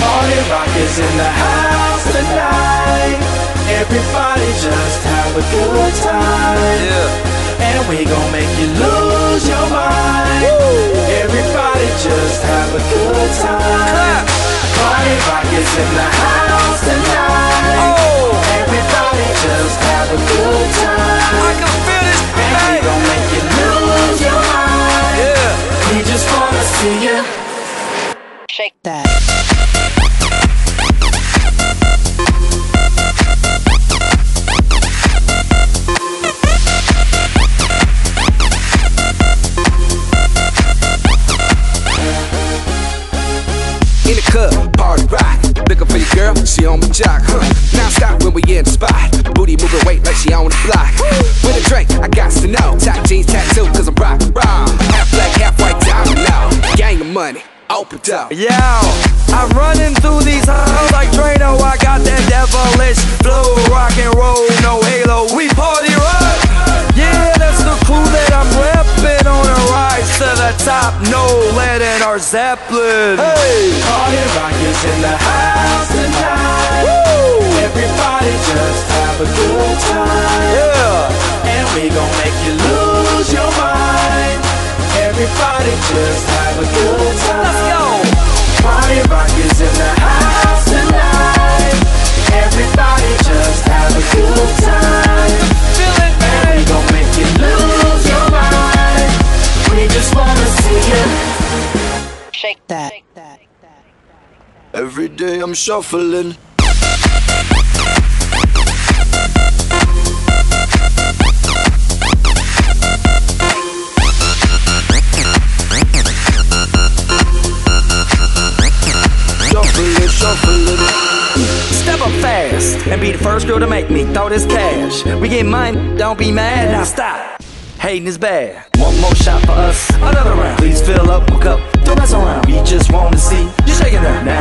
Party Rock is in the house tonight. Everybody just have a good time. Yeah. And we gon' make you lose your mind. Woo. Everybody just have a good time. Clap. Party Rock is in the house tonight. Oh. Everybody just have a good time. I can feel this. And we gon' make you lose your mind. Yeah. We just wanna see you shake that. Party rock, looking for your girl, she on my jock. Now stop when we in the spot. Booty moving weight like she on the block. With a drink, I got to know. Top jeans tattoo, cause I'm rock raw. Half black, half white, diamond now. Gang of money, open up. Yo, I'm running through these halls like Draino. I got that devilish flow, rock and roll, no halo. We party rock. Yeah, that's the crew that I'm reppin'. On a rise to the top, no lead in our Zeppelin. Hey. Party rock is in the house tonight. Woo. Everybody just have a good time. Yeah. And we gon' make you lose your mind. Everybody just have a good time. Let's go. Party rock is in the house tonight. Everybody just have a good time. Feel it, man. And we gon' make you lose your mind. We just wanna see you shake that. Every day I'm shuffling. Step up fast and be the first girl to make me throw this cash. We get mine, don't be mad, now stop. Hating is bad. One more shot for us, another round. Please fill up, hook up, don't mess around. We just wanna see you shaking that.